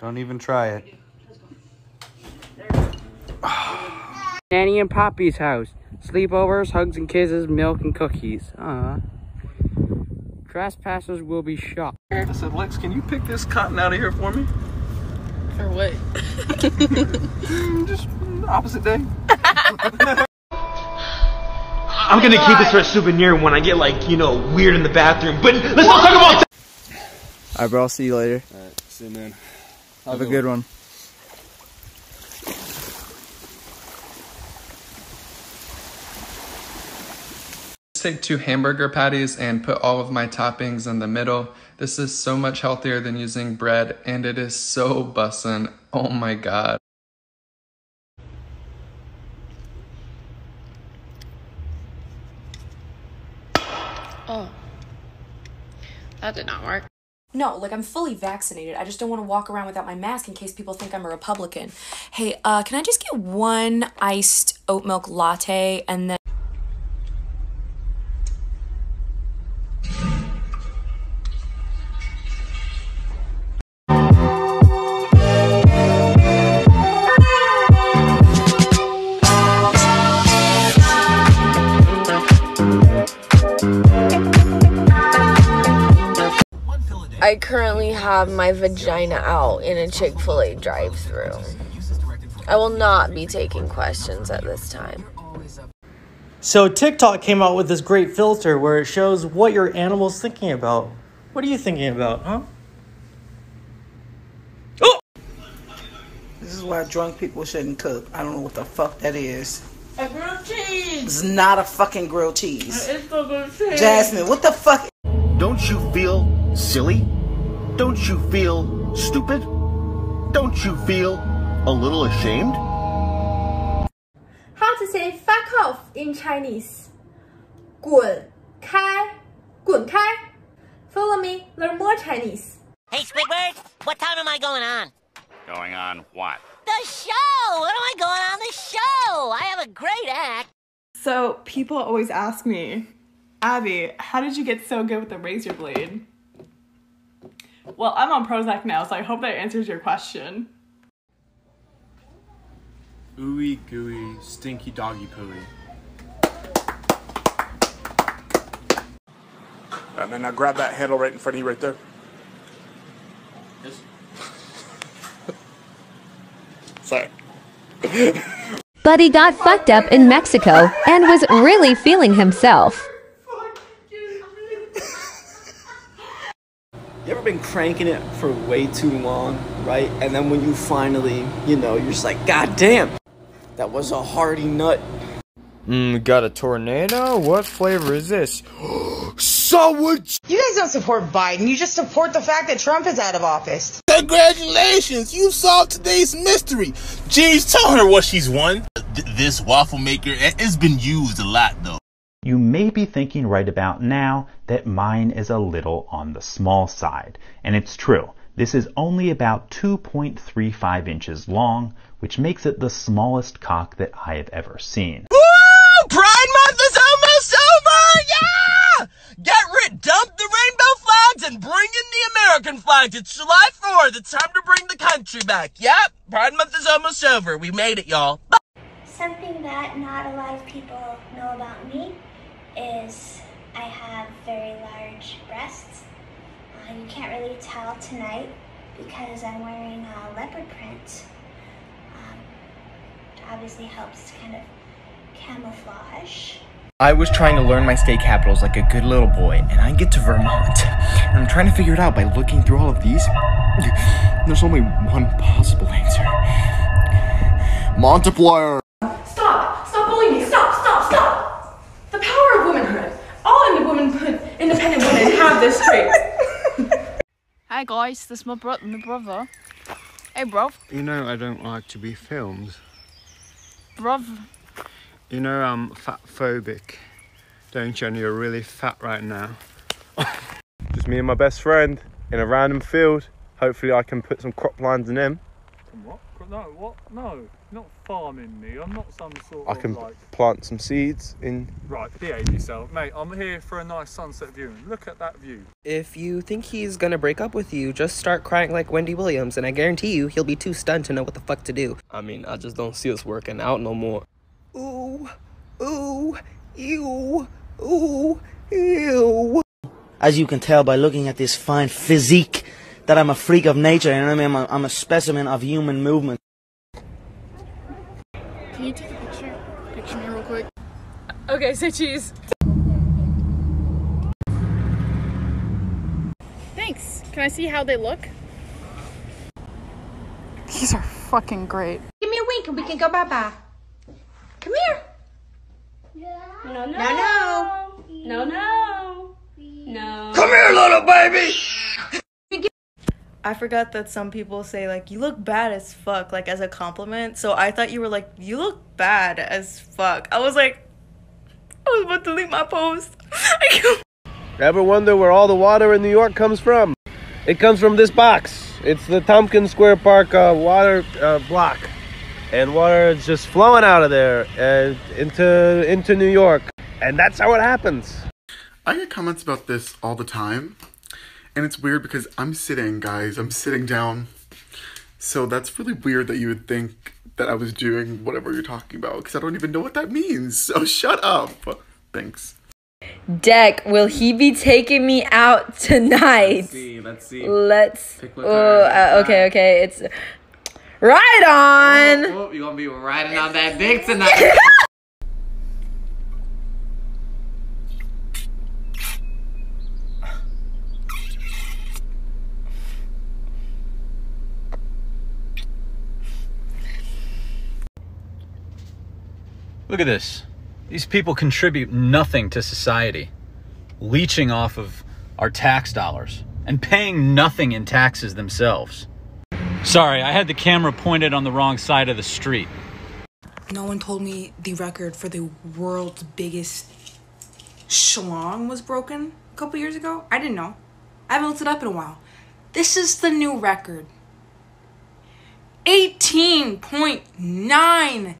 Don't even try it. Nanny and Poppy's house. Sleepovers, hugs and kisses, milk and cookies. Trespassers will be shot. I said, Lex, can you pick this cotton out of here for me? For what? Just opposite day. I'm gonna keep this for a souvenir when I get, like, you know, weird in the bathroom. But let's not talk about that. Alright, bro, I'll see you later. Alright, see you, man. Have a good one. Take 2 hamburger patties and put all of my toppings in the middle. This is so much healthier than using bread, and it is so bussin'. Oh my god. Oh, that did not work. No, like, I'm fully vaccinated. I just don't want to walk around without my mask in case people think I'm a Republican. Hey, can I just get 1 iced oat milk latte and then I currently have my vagina out in a Chick-fil-A drive-thru. I will not be taking questions at this time. So TikTok came out with this great filter where it shows what your animal's thinking about. What are you thinking about, huh? Oh! This is why drunk people shouldn't cook. I don't know what the fuck that is. A grilled cheese! It's not a fucking grilled cheese. It's a grilled cheese. Jasmine, what the fuck? Don't you feel silly? Don't you feel stupid? Don't you feel a little ashamed? How to say fuck off in Chinese? 滚开,滚开. Follow me, learn more Chinese. Hey Squidward, what time am I going on? Going on what? The show! What am I going on the show? I have a great act. So people always ask me, Abby, how did you get so good with the razor blade? Well, I'm on Prozac now, so I hope that answers your question. Ooey gooey, stinky doggy pooey. And then I grab that handle right in front of you right there. Yes. Sorry. Buddy got fucked up in Mexico and was really feeling himself. You ever been cranking it for way too long, right? And then when you finally, you know, you're just like, God damn, that was a hearty nut. Got a tornado? What flavor is this? So would you guys don't support Biden, you just support the fact that Trump is out of office. Congratulations, you've solved today's mystery. Jeez, tell her what she's won. This waffle maker, it's been used a lot though. You may be thinking right about now that mine is a little on the small side, and it's true. This is only about 2.35 inches long, which makes it the smallest cock that I have ever seen. Woo! Pride Month is almost over! Yeah! Dump the rainbow flags and bring in the American flags. It's July 4th. It's time to bring the country back. Yep, Pride Month is almost over. We made it, y'all. Something that not a lot of people know about me is I have very large breasts. You can't really tell tonight because I'm wearing a leopard print. It obviously helps to kind of camouflage. I was trying to learn my state capitals like a good little boy, and I get to Vermont. And I'm trying to figure it out by looking through all of these. There's only one possible answer. Monteplier. Independent women have this trait. Hi guys, this is my brother. Hey bruv. You know I don't like to be filmed. Bruv. You know I'm fat phobic, don't you? And you're really fat right now. Just me and my best friend in a random field. Hopefully I can put some crop lines in him. Some what? No, what? No, not farming me. I'm not some sort of I can like... plant some seeds in... Right, behave yourself. Mate, I'm here for a nice sunset view. Look at that view. If you think he's gonna break up with you, just start crying like Wendy Williams, and I guarantee you he'll be too stunned to know what the fuck to do. I mean, I just don't see us working out no more. Ooh, ooh, ew, ooh, ew. As you can tell by looking at this fine physique, that I'm a freak of nature, you know what I mean? I'm a specimen of human movement. Can you take a picture of me real quick? Okay, say cheese. Thanks. Can I see how they look? These are fucking great. Give me a wink and we can go bye-bye. Come here. Yeah. No, no. No, no. No, no. No. Come here, little baby. I forgot that some people say, like, you look bad as fuck, like, as a compliment. So I thought you were like, you look bad as fuck. I was like, I was about to leave my post. Ever wonder where all the water in New York comes from? It comes from this box. It's the Tompkins Square Park water block. And water is just flowing out of there into New York. And that's how it happens. I get comments about this all the time. And it's weird because I'm sitting, guys. I'm sitting down. So that's really weird that you would think that I was doing whatever you're talking about. Because I don't even know what that means. So shut up. Thanks. Deck, will he be taking me out tonight? Let's see. Let's see. Let's... okay. It's... Right on! Oh, you're going to be riding on that dick tonight. Look at this. These people contribute nothing to society, leeching off of our tax dollars and paying nothing in taxes themselves. Sorry, I had the camera pointed on the wrong side of the street. No one told me the record for the world's biggest schlong was broken a couple years ago. I didn't know. I haven't looked it up in a while. This is the new record. 18.9.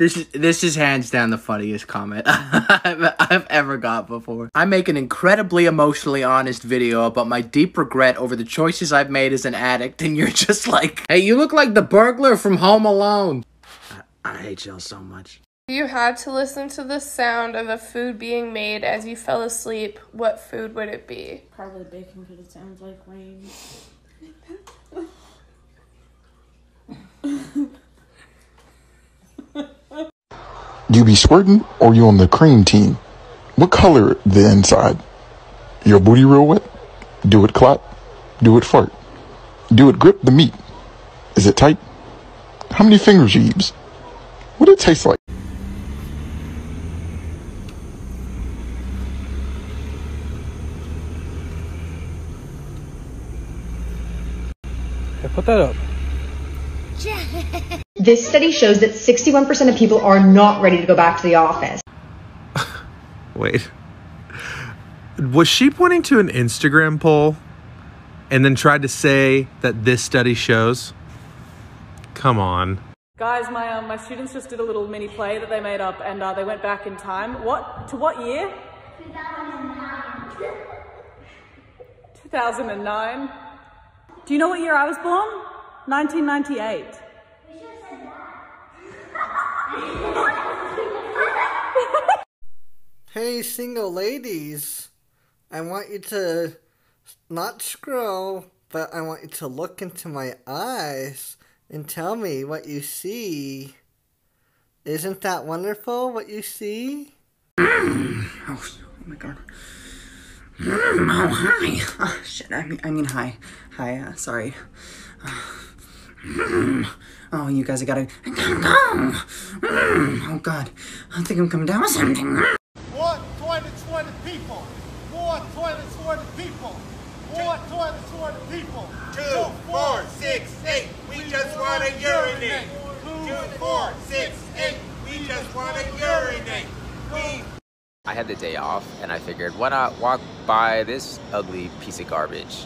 This is hands down the funniest comment I've ever got before. I make an incredibly emotionally honest video about my deep regret over the choices I've made as an addict, and you're just like, hey, you look like the burglar from Home Alone. I hate y'all so much. You had to listen to the sound of a food being made as you fell asleep. What food would it be? Probably bacon because it sounds like rain. You be squirting or you on the cream team? What color the inside? Your booty real wet? Do it clot? Do it fart? Do it grip the meat? Is it tight? How many fingers you use? What it taste like? Okay, put that up. This study shows that 61% of people are not ready to go back to the office. Wait. Was she pointing to an Instagram poll and then tried to say that this study shows? Come on. Guys, my students just did a little mini play that they made up, and they went back in time. What? To what year? 2009. 2009. Do you know what year I was born? 1998. Hey, single ladies, I want you to not scroll, but I want you to look into my eyes and tell me what you see. Isn't that wonderful, what you see? Oh my god. Oh, hi. Oh, shit, I mean hi. Hi, sorry. Oh, you guys, I gotta go. Oh god, I think I'm coming down with something. More toilets for the people. More toilets for the people. More toilets for the people. 2, 4, 6, 8. We just want to urinate. 2, 4, 6, 8. We just want to urinate. I had the day off, and I figured, why not walk by this ugly piece of garbage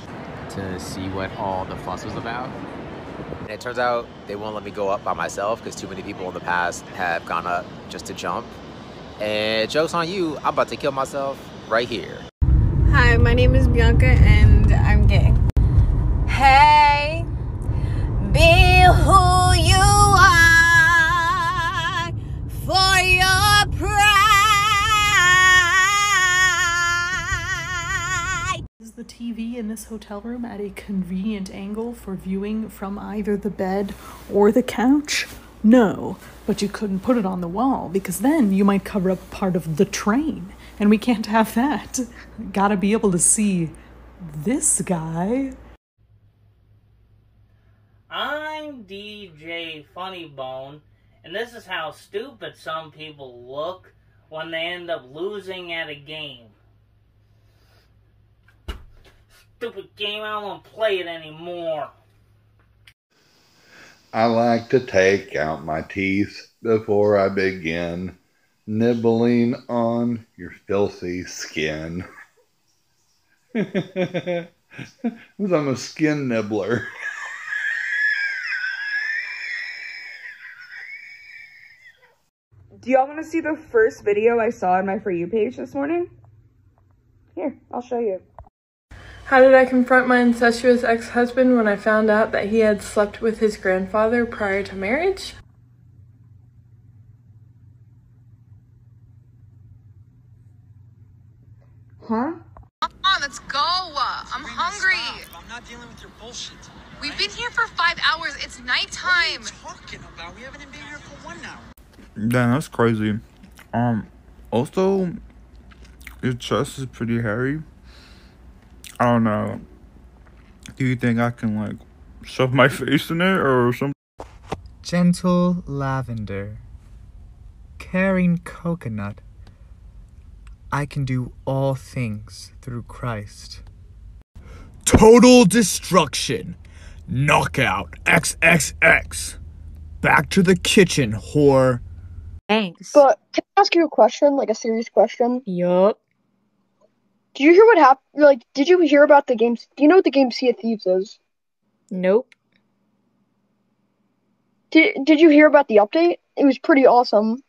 to see what all the fuss was about. And it turns out they won't let me go up by myself because too many people in the past have gone up just to jump. And joke's on you, I'm about to kill myself right here. Hi, my name is Bianca and I'm gay. Hey, be who you are for your pride. This is the TV in this hotel room at a convenient angle for viewing from either the bed or the couch? No, but you couldn't put it on the wall because then you might cover up part of the train, and we can't have that. Gotta be able to see this guy. I'm DJ Funnybone, and this is how stupid some people look when they end up losing at a game. Stupid game, I don't want to play it anymore. I like to take out my teeth before I begin nibbling on your filthy skin. Because I'm a skin nibbler. Do y'all want to see the first video I saw on my For You page this morning? Here, I'll show you. How did I confront my incestuous ex-husband when I found out that he had slept with his grandfather prior to marriage? Huh? Come on, let's go! I'm hungry! I'm not dealing with your bullshit. We've been here for 5 hours, it's nighttime! What are you talking about? We haven't been here for 1 hour. Damn, that's crazy. Also, your chest is pretty hairy. I don't know. Do you think I can, like, shove my face in it or something? Gentle lavender. Caring coconut. I can do all things through Christ. Total destruction. Knockout. XXX. Back to the kitchen, whore. Thanks. But can I ask you a question? Like a serious question? Yup. Do you hear what happened? Like, did you hear about the game? Do you know what the game Sea of Thieves is? Nope. Did you hear about the update? It was pretty awesome.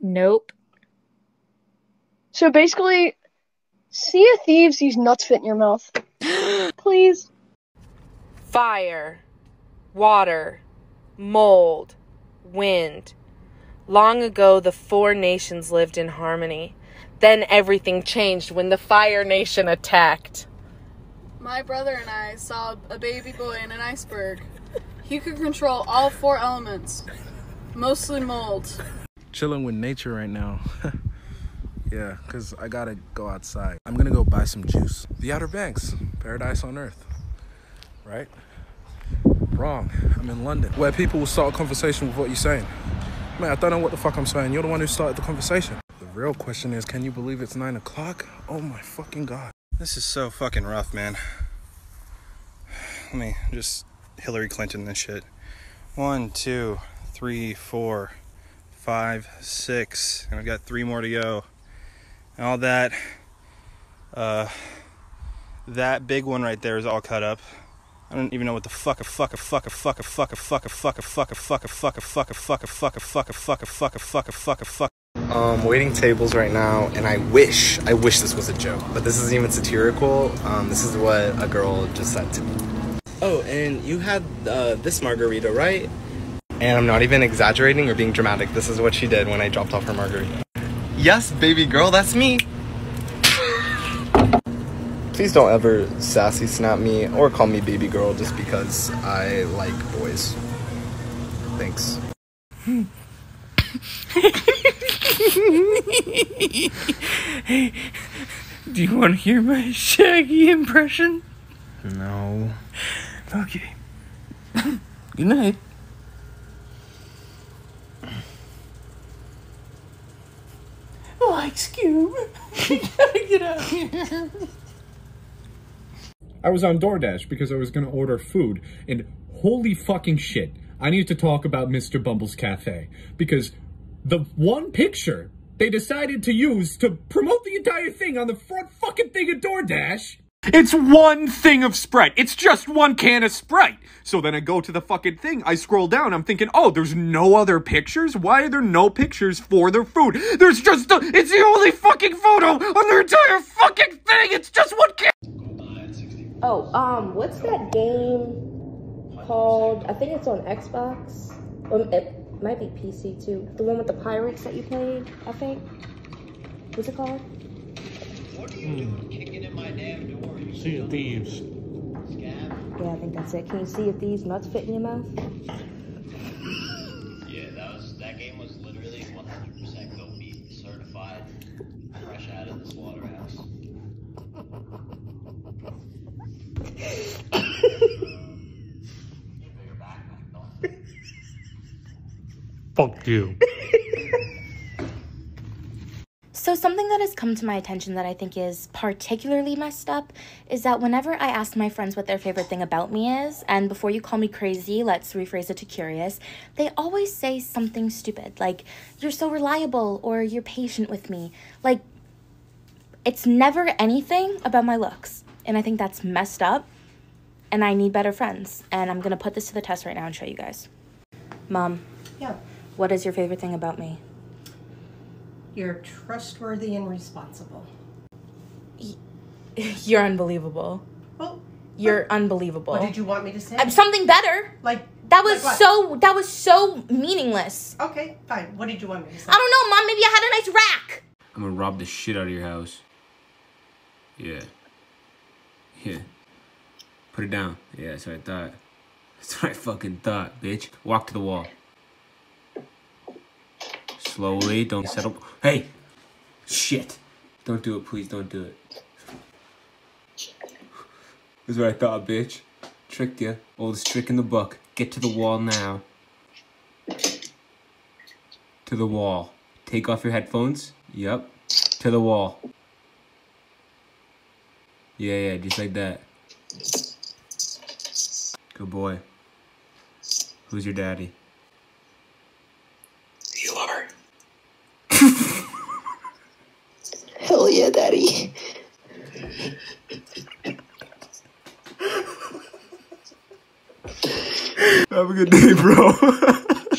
Nope. So basically, Sea of Thieves, these nuts fit in your mouth. Please. Fire, water, mold, wind. Long ago, the four nations lived in harmony. Then everything changed when the Fire Nation attacked. My brother and I saw a baby boy in an iceberg. He could control all four elements, mostly mold. Chilling with nature right now. Yeah, because I gotta go outside. I'm gonna go buy some juice. The Outer Banks, paradise on earth. Right? Wrong. I'm in London, where people will start a conversation with what you're saying. Man, I don't know what the fuck I'm saying. You're the one who started the conversation. The real question is, can you believe it's 9 o'clock? Oh my fucking god. This is so fucking rough, man. Let me just Hillary Clinton this shit. 1, 2, 3, 4, 5, 6. And I've got 3 more to go. And all that. That big one right there is all cut up. I don't even know what the fuck. Waiting tables right now, and I wish this was a joke, but this isn't even satirical. This is what a girl just said to me. Oh, and you had this margarita, right? And I'm not even exaggerating or being dramatic. This is what she did when I dropped off her margarita. Yes, baby girl, that's me. Please don't ever sassy snap me or call me baby girl just because I like boys. Thanks. Hey, do you want to hear my Shaggy impression? No. Okay. Good night. Like Scoob. We gotta get out of here. I was on DoorDash because I was gonna order food, and holy fucking shit, I need to talk about Mr. Bumble's Cafe, because the one picture they decided to use to promote the entire thing on the front fucking thing of DoorDash It's one thing of Sprite. It's just one can of Sprite. So then I go to the fucking thing. I scroll down. I'm thinking, oh, there's no other pictures? Why are there no pictures for their food? There's just it's the only fucking photo on their entire fucking thing. It's just one can. Oh, what's that game called? I think it's on Xbox. It might be PC too. The one with the pirates that you played, I think. What's it called? What are you doing kicking in my damn door? Sea of Thieves. Yeah, I think that's it. Can you see if these nuts fit in your mouth? Yeah, that game was literally 100% go meat certified, fresh out of the slaughterhouse. Fuck you. So something that has come to my attention that I think is particularly messed up is that whenever I ask my friends what their favorite thing about me is, and before you call me crazy, let's rephrase it to curious, they always say something stupid, like, you're so reliable, or you're patient with me. Like, it's never anything about my looks, and I think that's messed up, and I need better friends, and I'm gonna put this to the test right now and show you guys. Mom. Yeah? What is your favorite thing about me? You're trustworthy and responsible. You're unbelievable. Well, you're unbelievable. What did you want me to say? Something better. Like that was like so. That was so meaningless. Okay, fine. What did you want me to say? I don't know, Mom. Maybe I had a nice rack. I'm gonna rob the shit out of your house. Yeah. Yeah. Put it down. Yeah, that's what I thought. That's what I fucking thought, bitch. Walk to the wall. Slowly, don't settle. Hey! Shit! Don't do it, please, don't do it. That's what I thought, bitch. Tricked ya. Oldest trick in the book. Get to the wall now. To the wall. Take off your headphones. Yep. To the wall. Yeah, just like that. Good boy. Who's your daddy? Hell yeah, Daddy. Have a good day, bro.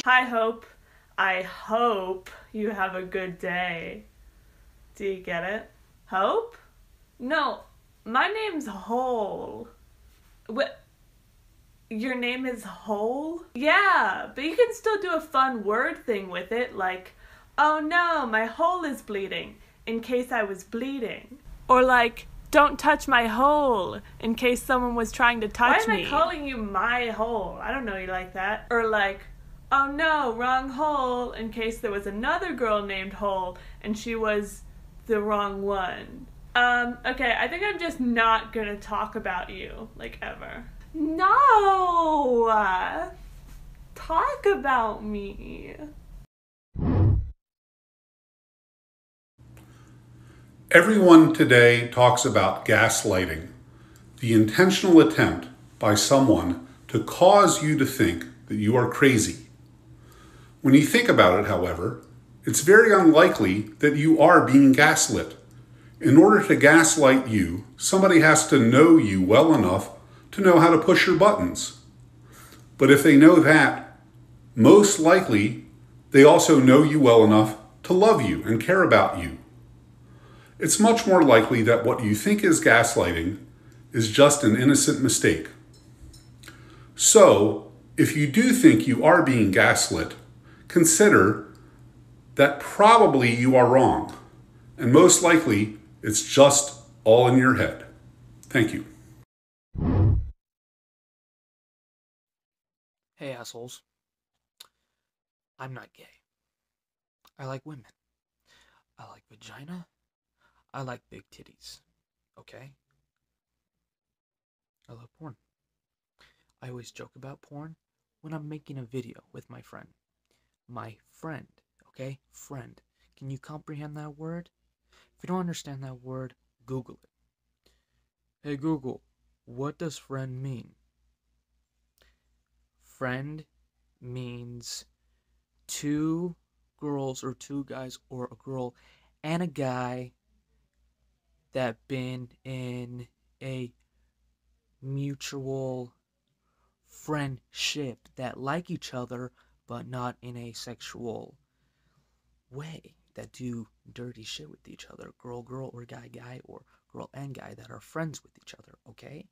Hi, Hope. I hope you have a good day. Do you get it? Hope? No, my name's Hole. What? Your name is Hole? Yeah, but you can still do a fun word thing with it, like, oh no, my hole is bleeding, in case I was bleeding. Or like, don't touch my hole, in case someone was trying to touch me. Why am I calling you my hole? I don't know you like that. Or like, oh no, wrong hole, in case there was another girl named Hole, and she was the wrong one. Okay, I think I'm just not gonna talk about you, like, ever. No! Talk about me. Everyone today talks about gaslighting, the intentional attempt by someone to cause you to think that you are crazy. When you think about it, however, it's very unlikely that you are being gaslit. In order to gaslight you, somebody has to know you well enough to know how to push your buttons. But if they know that, most likely they also know you well enough to love you and care about you. It's much more likely that what you think is gaslighting is just an innocent mistake. So, if you do think you are being gaslit, consider that probably you are wrong, and most likely it's just all in your head. Thank you. Hey, assholes. I'm not gay. I like women. I like vagina. I like big titties, okay? I love porn. I always joke about porn when I'm making a video with my friend. My friend, okay? Friend. Can you comprehend that word? If you don't understand that word, Google it. Hey Google, what does friend mean? Friend means two girls or two guys or a girl and a guy that been in a mutual friendship that like each other, but not in a sexual way, that do dirty shit with each other, girl, girl, or guy, guy, or girl and guy, that are friends with each other, okay?